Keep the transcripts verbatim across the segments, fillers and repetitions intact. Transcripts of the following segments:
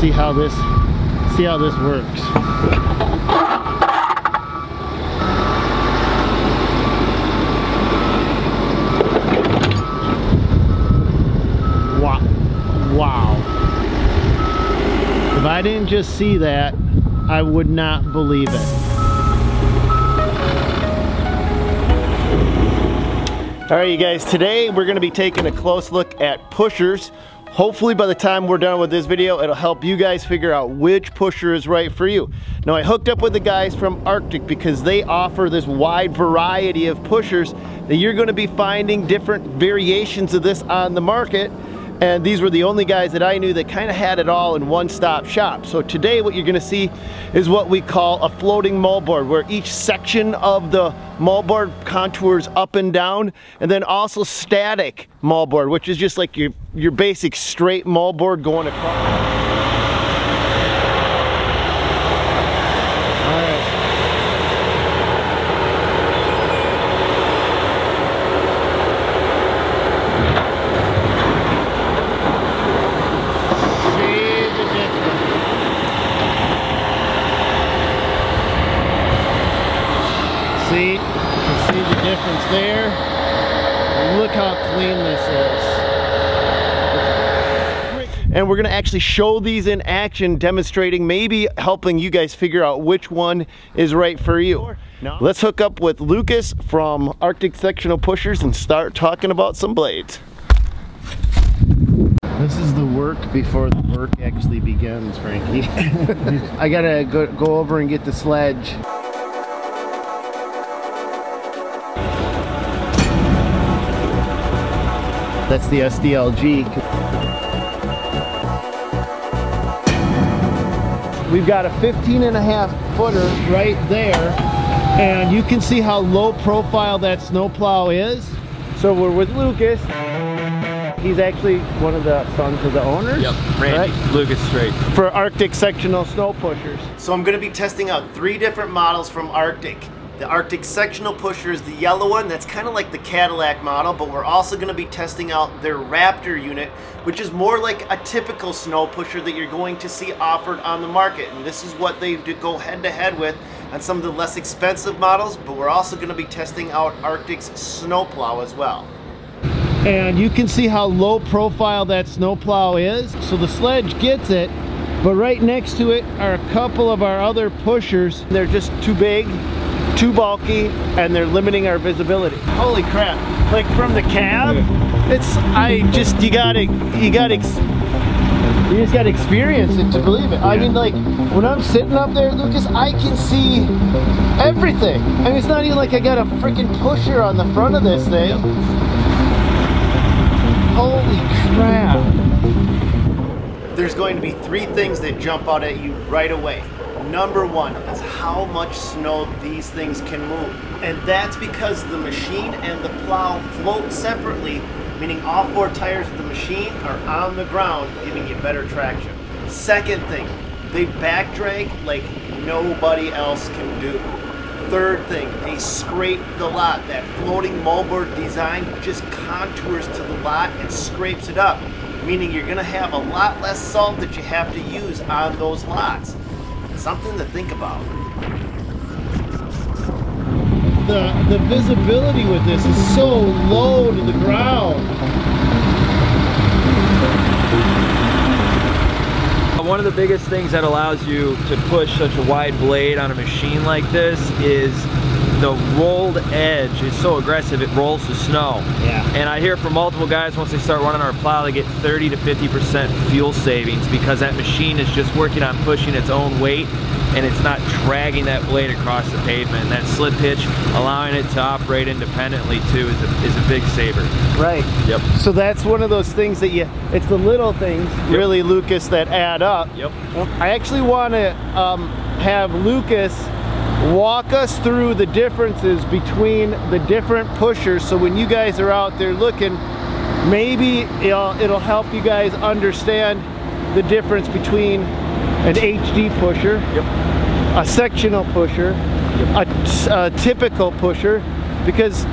See how this, see how this works. Wow. Wow. If I didn't just see that, I would not believe it. All right, you guys, today we're gonna be taking a close look at pushers. Hopefully by the time we're done with this video, it'll help you guys figure out which pusher is right for you. Now I hooked up with the guys from Arctic because they offer this wide variety of pushers that you're gonna be finding different variations of this on the market. And these were the only guys that I knew that kind of had it all in one-stop shop. So today what you're gonna see is what we call a floating moldboard, where each section of the moldboard contours up and down, and then also static moldboard, which is just like your, your basic straight moldboard going across. All right. See, you can see the difference there. Look how clean this is. And we're gonna actually show these in action, demonstrating, maybe helping you guys figure out which one is right for you. No. Let's hook up with Lucas from Arctic Sectional Pushers and start talking about some blades. This is the work before the work actually begins, Frankie. I gotta go, go over and get the sledge. That's the S D L G. We've got a fifteen and a half footer right there, and you can see how low profile that snowplow is. So we're with Lucas. He's actually one of the sons of the owners. Yep, Randy, right? Lucas Straight. For Arctic Sectional Snow Pushers. So I'm gonna be testing out three different models from Arctic. The Arctic Sectional Pusher is the yellow one. That's kind of like the Cadillac model, but we're also going to be testing out their Raptor unit, which is more like a typical snow pusher that you're going to see offered on the market. And this is what they do go head to head with on some of the less expensive models, but we're also going to be testing out Arctic's snowplow as well. And you can see how low profile that snowplow is. So the sledge gets it, but right next to it are a couple of our other pushers. They're just too big, too bulky, and they're limiting our visibility. Holy crap, like from the cab, it's, I just, you gotta, you gotta, you just gotta experience it to believe it. Yeah. I mean, like, when I'm sitting up there, Lucas, I can see everything. I mean, it's not even like I got a freaking pusher on the front of this thing. Yep. Holy crap. There's going to be three things that jump out at you right away. Number one is how much snow these things can move. And that's because the machine and the plow float separately, meaning all four tires of the machine are on the ground, giving you better traction. Second thing, they back drag like nobody else can do. Third thing, they scrape the lot. That floating moldboard design just contours to the lot and scrapes it up, meaning you're gonna have a lot less salt that you have to use on those lots. Something to think about. The, the visibility with this is so low to the ground. One of the biggest things that allows you to push such a wide blade on a machine like this is the rolled edge is so aggressive, it rolls the snow. Yeah. And I hear from multiple guys, once they start running our plow, they get thirty to fifty percent fuel savings because that machine is just working on pushing its own weight and it's not dragging that blade across the pavement. And that slip hitch, allowing it to operate independently too, is a, is a big saver. Right. Yep. So that's one of those things that you, it's the little things, yep, really, Lucas, that add up. Yep. I actually want to um, have Lucas walk us through the differences between the different pushers, so when you guys are out there looking, maybe it'll, it'll help you guys understand the difference between an H D pusher, yep, a sectional pusher, yep, a, a typical pusher, because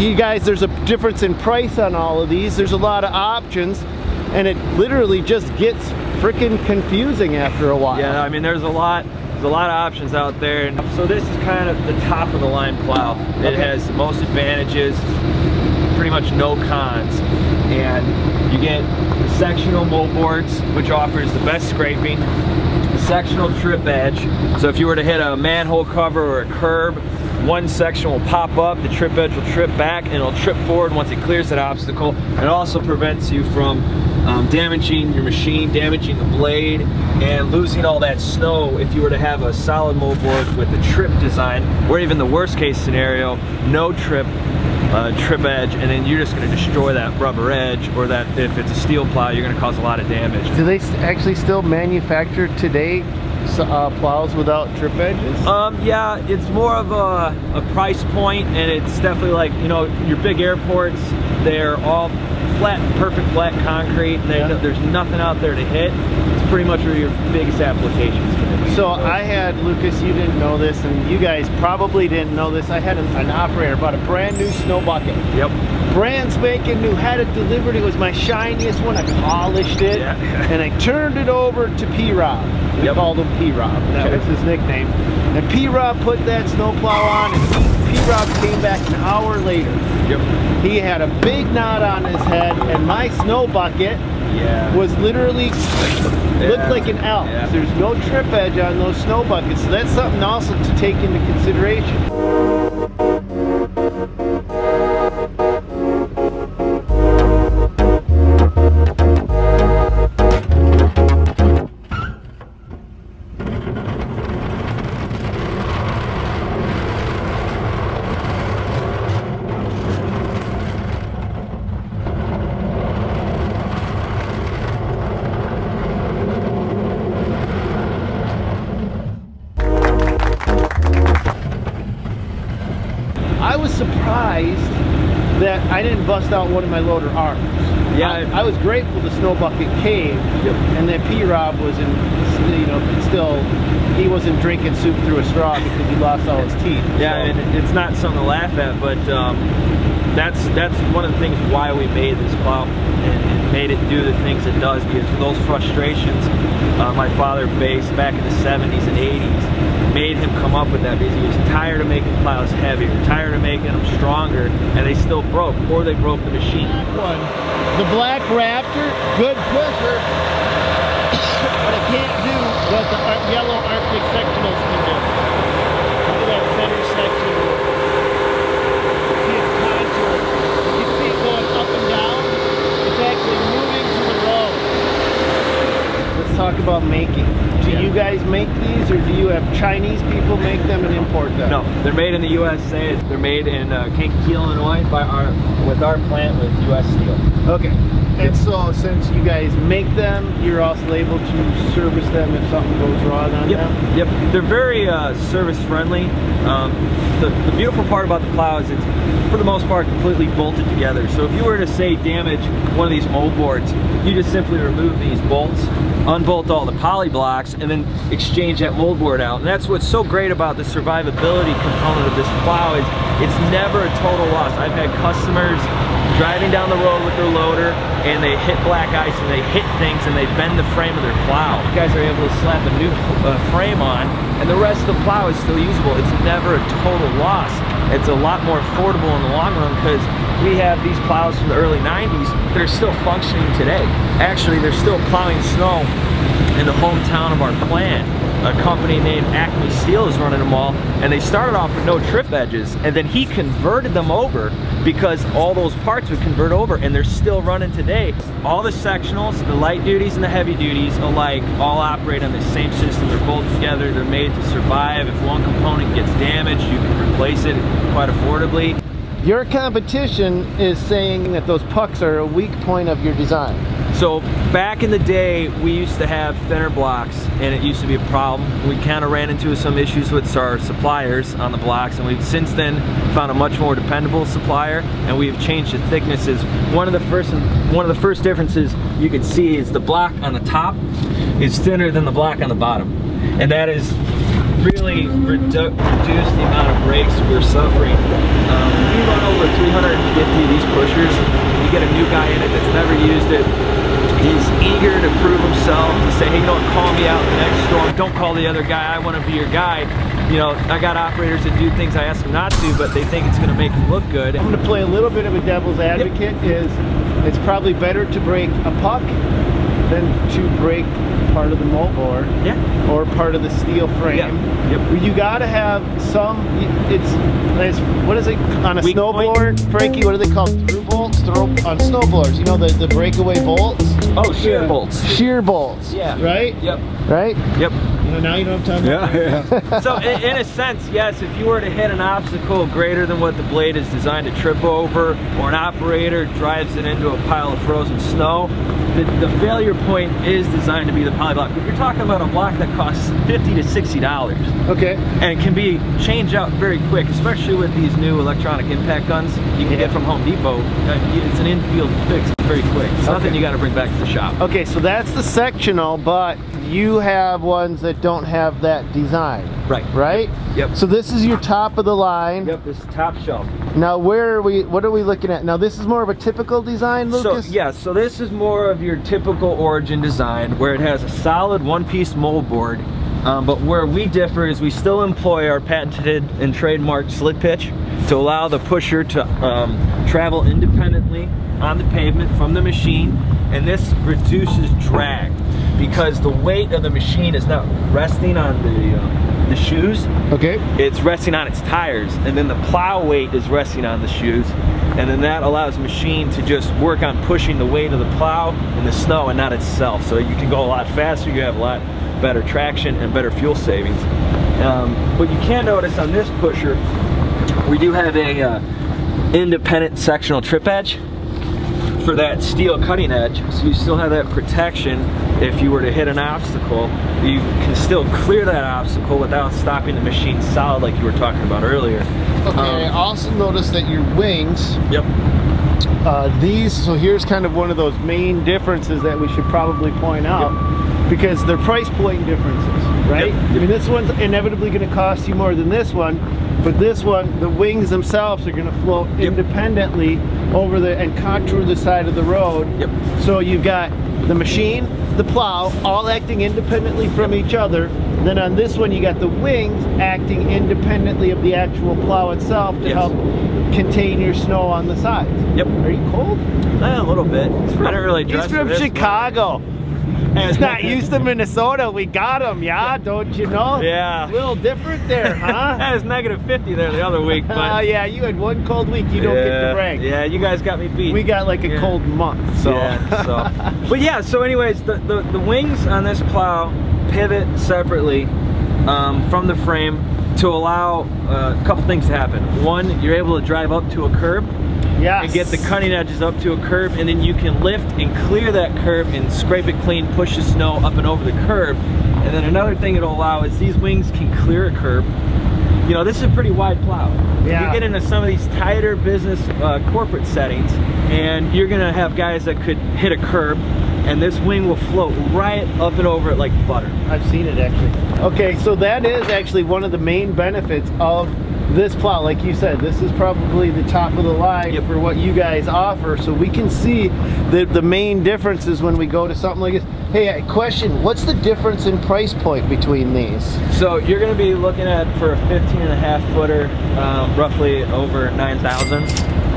you guys, there's a difference in price on all of these. There's a lot of options and it literally just gets freaking confusing after a while. Yeah, I mean, there's a lot a lot of options out there. And so this is kind of the top of the line plow. It okay. has the most advantages, pretty much no cons. And you get the sectional moldboards, which offers the best scraping, the sectional trip edge. So if you were to hit a manhole cover or a curb, one section will pop up, the trip edge will trip back, and it'll trip forward once it clears that obstacle. It also prevents you from um, damaging your machine, damaging the blade, and losing all that snow if you were to have a solid moldboard with a trip design, or even the worst case scenario, no trip, uh, trip edge, and then you're just gonna destroy that rubber edge, or that if it's a steel plow, you're gonna cause a lot of damage. Do they actually still manufacture today Uh, plows without trip edges? Um, yeah, it's more of a, a price point, and it's definitely like, you know, your big airports, they're all flat, perfect flat concrete, and they, yeah, there's nothing out there to hit. It's pretty much where your biggest applications can be. So I had, Lucas, you didn't know this, and you guys probably didn't know this, I had an, an operator bought a brand new snow bucket. Yep. Brand spanking new, had it delivered, it was my shiniest one, I polished it, yeah, and I turned it over to P-Rob. We yep. called him P-Rob, that okay. was his nickname. And P-Rob put that snowplow on, and P-Rob came back an hour later. Yep. He had a big knot on his head, and my snow bucket yeah. was literally, yeah. looked like an L. Yeah. There's no trip edge on those snow buckets, so that's something also to take into consideration. That I didn't bust out one of my loader arms. Yeah, I, I was grateful the snow bucket caved, yep, and that P-Rob was in, you know, still, he wasn't drinking soup through a straw because he lost all his teeth. Yeah, so, and it's not something to laugh at, but um, that's that's one of the things why we made this plow and, and made it do the things it does, because those frustrations uh, my father faced back in the seventies and eighties. Made him come up with that because he was tired of making plows heavier, tired of making them stronger, and they still broke, or they broke the machine. One, the black Raptor, good pusher, but it can't do what the yellow Arctic Sectionals can do. Look at that center section. See its contour. You can see it going up and down. It's actually moving to the road. Let's talk about making. Do yeah. you guys make these, or do you have Chinese people make them and import them? No, they're made in the U S A. They're made in uh, Kankakee, Illinois, by our with our plant with U S Steel. Okay. And so, since you guys make them, you're also able to service them if something goes wrong on yep. them? Yep. They're very uh, service-friendly. Um, the, the beautiful part about the plow is it's, for the most part, completely bolted together. So if you were to, say, damage one of these mold boards, you just simply remove these bolts, unbolt all the poly blocks, and then exchange that mold board out. And that's what's so great about the survivability component of this plow is it's never a total loss. I've had customers driving down the road with their loader, and they hit black ice, and they hit things, and they bend the frame of their plow. You guys are able to slap a new uh, frame on, and the rest of the plow is still usable. It's never a total loss. It's a lot more affordable in the long run because we have these plows from the early nineties that are still functioning today. Actually, they're still plowing snow in the hometown of our plant. A company named Acme Steel is running them all, and they started off with no trip edges, and then he converted them over because all those parts would convert over, and they're still running today. All the sectionals, the light duties and the heavy duties alike, all operate on the same system. They're bolted together, they're made to survive. If one component gets damaged, you can replace it quite affordably. Your competition is saying that those pucks are a weak point of your design. So back in the day, we used to have thinner blocks, and it used to be a problem. We kind of ran into some issues with our suppliers on the blocks, and we've since then found a much more dependable supplier, and we've changed the thicknesses. One of the first, one of the first differences you can see is the block on the top is thinner than the block on the bottom, and that is really redu reduce the amount of breaks we're suffering. Um, we run over three hundred fifty of these pushers. You get a new guy in it that's never used it. He's eager to prove himself, to say, hey, don't call me out in the next storm. Don't call the other guy. I want to be your guy. You know, I got operators that do things I ask them not to, but they think it's going to make them look good. I'm going to play a little bit of a devil's advocate. Yep. Is it's probably better to break a puck than to break part of the mold board, yeah, or part of the steel frame. Yeah. Yep. You gotta have some. It's, it's what is it on a weak snowboard, point. Frankie? What are they called? Through bolts, throw on snowblowers. You know the the breakaway bolts. Oh, shear yeah. bolts. Shear bolts. Yeah. Right. Yep. Right. Yep. You know, now you know what I'm talking yeah. about. Yeah. So in, in a sense, yes. If you were to hit an obstacle greater than what the blade is designed to trip over, or an operator drives it into a pile of frozen snow, the, the failure point is designed to be the block. But you're talking about a block that costs fifty to sixty dollars. Okay. And can be changed out very quick, especially with these new electronic impact guns you can yeah. get from Home Depot. It's an infield fix very quick. It's okay. Nothing you got to bring back to the shop. Okay, so that's the sectional, but you have ones that don't have that design. Right. Right? Yep. Yep. So this is your top of the line. Yep, this is top shelf. Now where are we, what are we looking at? Now this is more of a typical design, Lucas? So, yeah, so this is more of your typical origin design where it has a solid one-piece mold board, um, but where we differ is we still employ our patented and trademarked slit pitch to allow the pusher to um, travel independently on the pavement from the machine, and this reduces drag because the weight of the machine is not resting on the uh, the shoes. Okay. It's resting on its tires, and then the plow weight is resting on the shoes, and then that allows the machine to just work on pushing the weight of the plow in the snow and not itself. So you can go a lot faster, you have a lot better traction and better fuel savings. Um, but you can notice on this pusher, we do have a uh, independent sectional trip edge for that steel cutting edge, so you still have that protection. If you were to hit an obstacle, you can still clear that obstacle without stopping the machine solid like you were talking about earlier. Okay, um, I also noticed that your wings, yep. Uh, these, so here's kind of one of those main differences that we should probably point out, yep. because they're price point differences, right? Yep. I mean, this one's inevitably gonna cost you more than this one, but this one, the wings themselves are gonna float yep. independently over the, and contour the side of the road. Yep. So you've got the machine, the plow, all acting independently from yep. each other. Then on this one, you got the wings acting independently of the actual plow itself to yes. help contain your snow on the sides. Yep. Are you cold? Eh, a little bit. It's not really. He's from Chicago. Way. It's not used to Minnesota. We got them, yeah, don't you know? Yeah. A little different there, huh? That was negative fifty there the other week. Oh, uh, yeah, you had one cold week. You don't yeah, get the break. Yeah, you guys got me beat. We got like a yeah. cold month, so. Yeah, so. But yeah, so anyways, the, the, the wings on this plow pivot separately um, from the frame to allow uh, a couple things to happen. One, you're able to drive up to a curb. Yes. And get the cutting edges up to a curb, and then you can lift and clear that curb and scrape it clean, push the snow up and over the curb. And then another thing it'll allow is these wings can clear a curb. You know, this is a pretty wide plow. Yeah. You get into some of these tighter business uh, corporate settings, and you're gonna have guys that could hit a curb, and this wing will float right up and over it like butter. I've seen it actually. Okay, so that is actually one of the main benefits of this plow. Like you said, this is probably the top of the line yep. for what you guys offer. So we can see that the main difference is when we go to something like this. Hey, question, what's the difference in price point between these? So you're going to be looking at for a fifteen and a half footer um, roughly over nine thousand.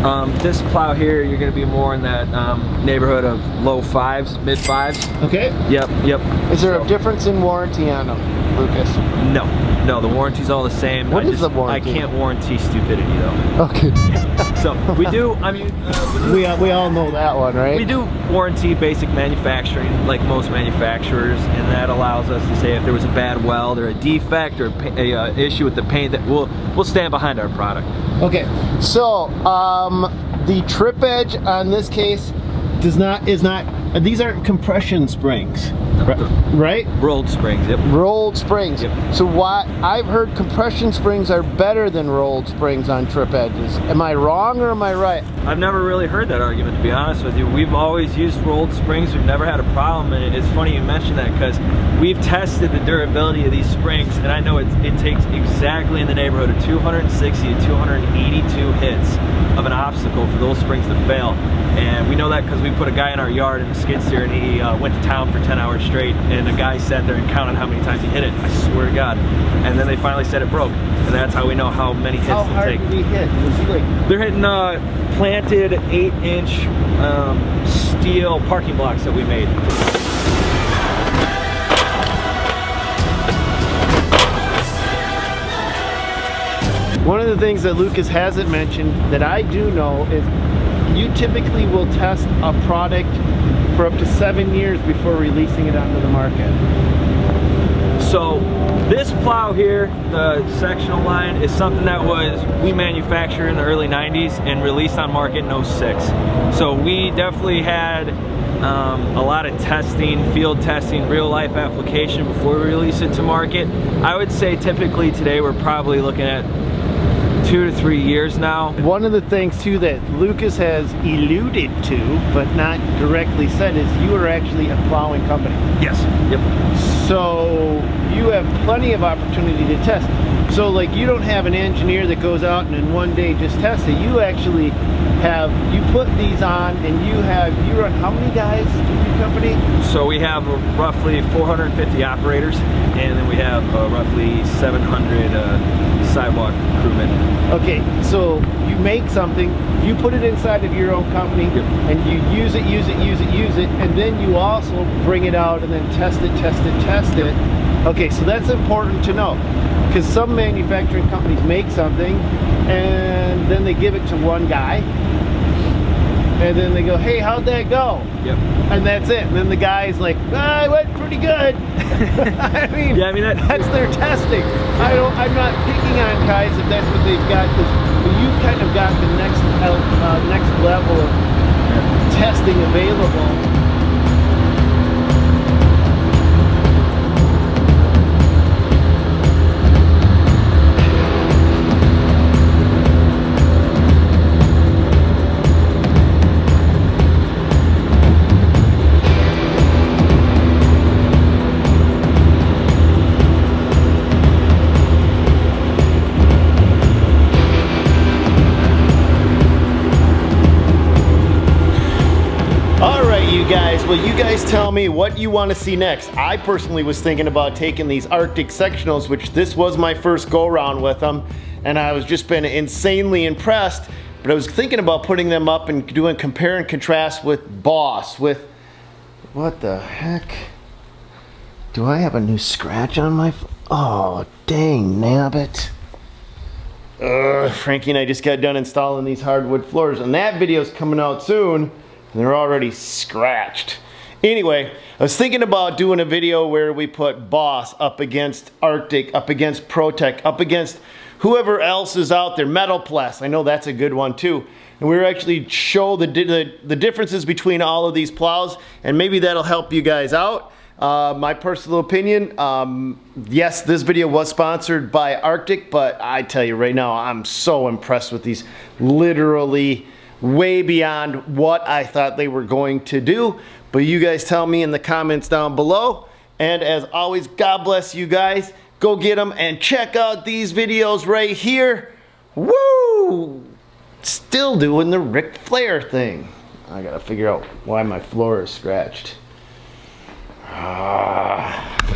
Um, this plow here, you're going to be more in that um, neighborhood of low fives, mid fives. Okay. Yep, yep. Is there so. a difference in warranty on them, Lucas? No. No, the warranty's all the same. What I is just, the warranty? I can't warranty stupidity though. Okay. So we do, I mean... Uh, we, we all know that one, right? We do warranty basic manufacturing, like most manufacturers, and that allows us to say if there was a bad weld or a defect or a, a uh, issue with the paint, that we'll, we'll stand behind our product. Okay, so um, the trip edge on this case does not, is not, these aren't compression springs, right? Rolled springs, yep. Rolled springs. Yep. So why, I've heard compression springs are better than rolled springs on trip edges. Am I wrong or am I right? I've never really heard that argument, to be honest with you. We've always used rolled springs. We've never had a problem. And it's funny you mentioned that because we've tested the durability of these springs. And I know it, it takes exactly in the neighborhood of two hundred sixty to two hundred eighty-two hits of an obstacle for those springs to fail. And we know that because we put a guy in our yard in a skid steer and he uh, went to town for ten hours straight, and the guy sat there and counted how many times he hit it. I swear to God. And then they finally said it broke. And that's how we know how many hits it take. How hard did he hit? Was he like... They're hitting uh, planted eight inch um, steel parking blocks that we made. One of the things that Lucas hasn't mentioned that I do know is you typically will test a product for up to seven years before releasing it onto the market. So this plow here, the sectional line, is something that was we manufactured in the early nineties and released on market in oh six. So we definitely had um, a lot of testing, field testing, real life application before we release it to market. I would say typically today we're probably looking at two to three years now. One of the things too that Lucas has alluded to, but not directly said, is you are actually a plowing company. Yes. Yep. So you have plenty of opportunity to test. So like you don't have an engineer that goes out and in one day just tests it. You actually have, you put these on and you have, you run how many guys in your company? So we have roughly four hundred fifty operators, and then we have uh, roughly seven hundred uh, sidewalk crewmen. Okay, so you make something, you put it inside of your own company, yep. and you use it, use it, use it, use it, and then you also bring it out and then test it, test it, test it. Okay, so that's important to know, because some manufacturing companies make something and then they give it to one guy, and then they go, hey, how'd that go? Yep. And that's it. And then the guy's like, ah, it went pretty good. I mean, yeah, I mean that, that's their testing. I don't, I'm not picking on guys if that's what they've got, because you kind of got the next, uh, next level of testing available. Well, you guys tell me what you want to see next. I personally was thinking about taking these Arctic Sectionals, which this was my first go round with them, and I was just been insanely impressed, but I was thinking about putting them up and doing compare and contrast with Boss, with, what the heck? Do I have a new scratch on my... Oh, dang nabbit. Ugh, Frankie and I just got done installing these hardwood floors, and that video's coming out soon, and they're already scratched. Anyway, I was thinking about doing a video where we put Boss up against Arctic, up against Protech, up against whoever else is out there, Metal Plus. I know that's a good one too. And we were actually show the, the, the differences between all of these plows, and maybe that'll help you guys out. Uh, my personal opinion, um, yes, this video was sponsored by Arctic, but I tell you right now, I'm so impressed with these. Literally way beyond what I thought they were going to do. But you guys tell me in the comments down below. And as always, God bless you guys. Go get them and check out these videos right here. Woo! Still doing the Ric Flair thing. I gotta figure out why my floor is scratched. Ah.